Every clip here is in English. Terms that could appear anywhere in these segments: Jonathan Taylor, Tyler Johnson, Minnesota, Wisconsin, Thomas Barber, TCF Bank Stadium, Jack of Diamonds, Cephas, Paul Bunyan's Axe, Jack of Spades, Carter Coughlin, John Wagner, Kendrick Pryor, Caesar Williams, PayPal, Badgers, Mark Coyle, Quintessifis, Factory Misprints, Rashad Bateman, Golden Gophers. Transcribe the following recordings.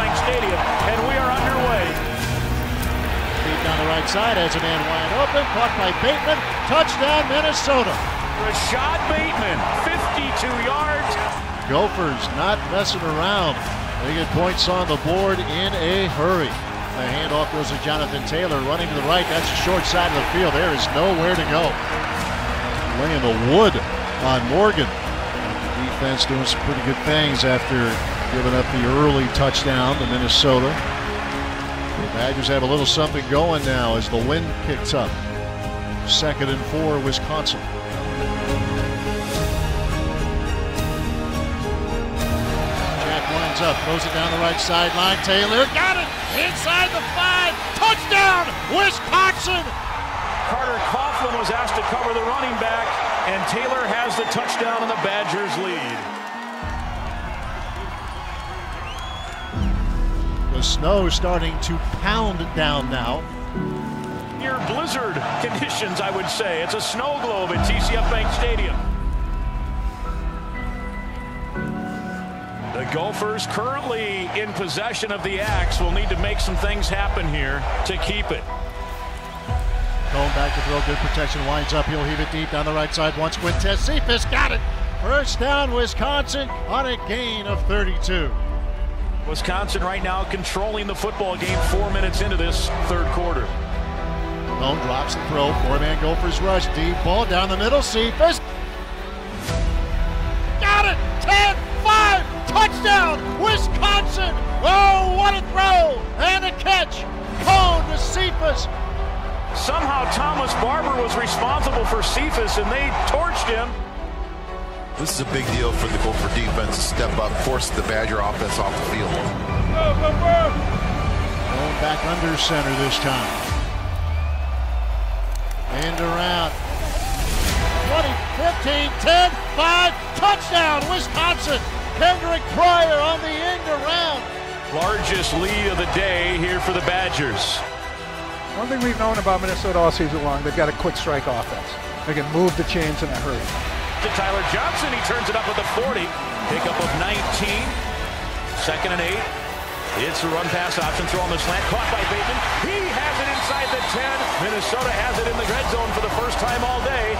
Bank Stadium, and we are underway. Deep down the right side, has a man wide open, caught by Bateman, touchdown Minnesota. Rashad Bateman, 52 yards. Gophers not messing around. They get points on the board in a hurry. The handoff goes to Jonathan Taylor, running to the right. That's the short side of the field. There is nowhere to go. Laying the wood on Morgan. Defense doing some pretty good things after giving up the early touchdown to Minnesota. The Badgers have a little something going now as the wind picks up. 2nd and 4, Wisconsin. Up, throws it down the right sideline. Taylor got it inside the 5. Touchdown, Wisconsin! Carter Coughlin was asked to cover the running back, and Taylor has the touchdown, and the Badgers lead. The snow is starting to pound down now. Near blizzard conditions, I would say. It's a snow globe at TCF Bank Stadium. The Gophers, currently in possession of the axe, will need to make some things happen here to keep it. Going back to throw, good protection, winds up, he'll heave it deep down the right side once. Quintessifis got it. First down, Wisconsin on a gain of 32. Wisconsin right now controlling the football game 4 minutes into this third quarter. Lone drops the throw, four-man Gophers rush, deep ball down the middle, Cephas. Got it, 10-5. Touchdown, Wisconsin! Oh, what a throw and a catch! Cone to Cephas. Somehow Thomas Barber was responsible for Cephas, and they torched him. This is a big deal for the Gopher defense to step up, force the Badger offense off the field. Go, go, go. Going back under center this time. And around. 20, 15, 10, 5, touchdown, Wisconsin! Kendrick Pryor on the end around. Largest lead of the day here for the Badgers. One thing we've known about Minnesota all season long, they've got a quick strike offense. They can move the chains in a hurry. To Tyler Johnson, he turns it up at the 40. Pickup of 19. 2nd and 8. It's a run pass option, throw on the slant, caught by Bateman. He has it inside the 10. Minnesota has it in the red zone for the first time all day.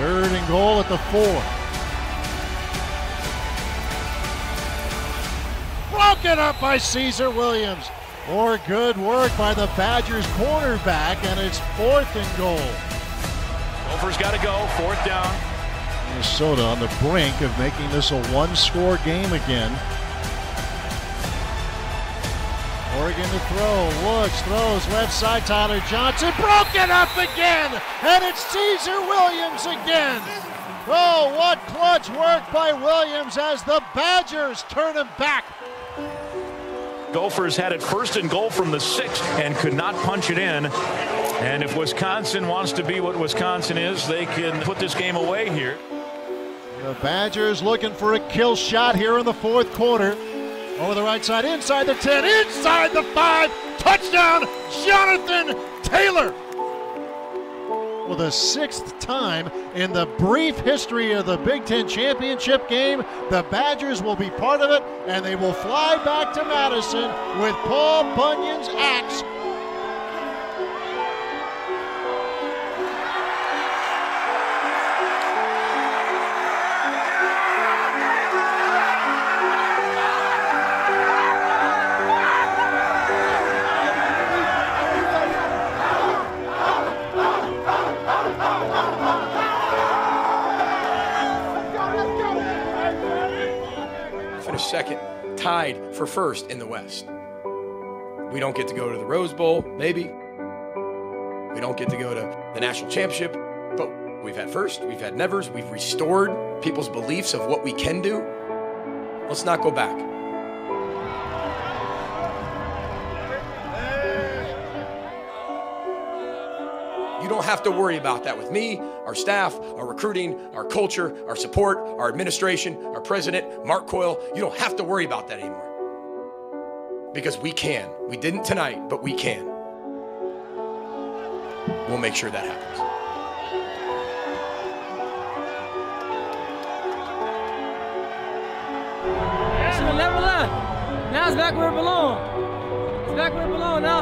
3rd and goal at the 4. Broken up by Caesar Williams. More good work by the Badgers cornerback, and it's 4th and goal. Gophers got to go, 4th down. Minnesota on the brink of making this a one-score game again. Oregon to throw, Woods throws left side, Tyler Johnson, broken up again, and it's Caesar Williams again. Oh, what clutch work by Williams as the Badgers turn him back. Gophers had it 1st and goal from the 6 and could not punch it in. And if Wisconsin wants to be what Wisconsin is, they can put this game away here. The Badgers looking for a kill shot here in the 4th quarter. Over the right side, inside the 10, inside the 5, touchdown, Jonathan Taylor. Well, the 6th time in the brief history of the Big Ten championship game, the Badgers will be part of it, and they will fly back to Madison with Paul Bunyan's axe. Second, tied for 1st in the West. We don't get to go to the Rose Bowl, maybe. We don't get to go to the national championship, but we've had 1st, we've had nevers, we've restored people's beliefs of what we can do. Let's not go back. You don't have to worry about that with me, our staff, our recruiting, our culture, our support, our administration, our president, Mark Coyle. You don't have to worry about that anymore. Because we can. We didn't tonight, but we can. We'll make sure that happens. Excellent level up. Now it's back where it belongs. It's back where it belongs now.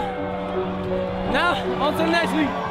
Now, on to the next week.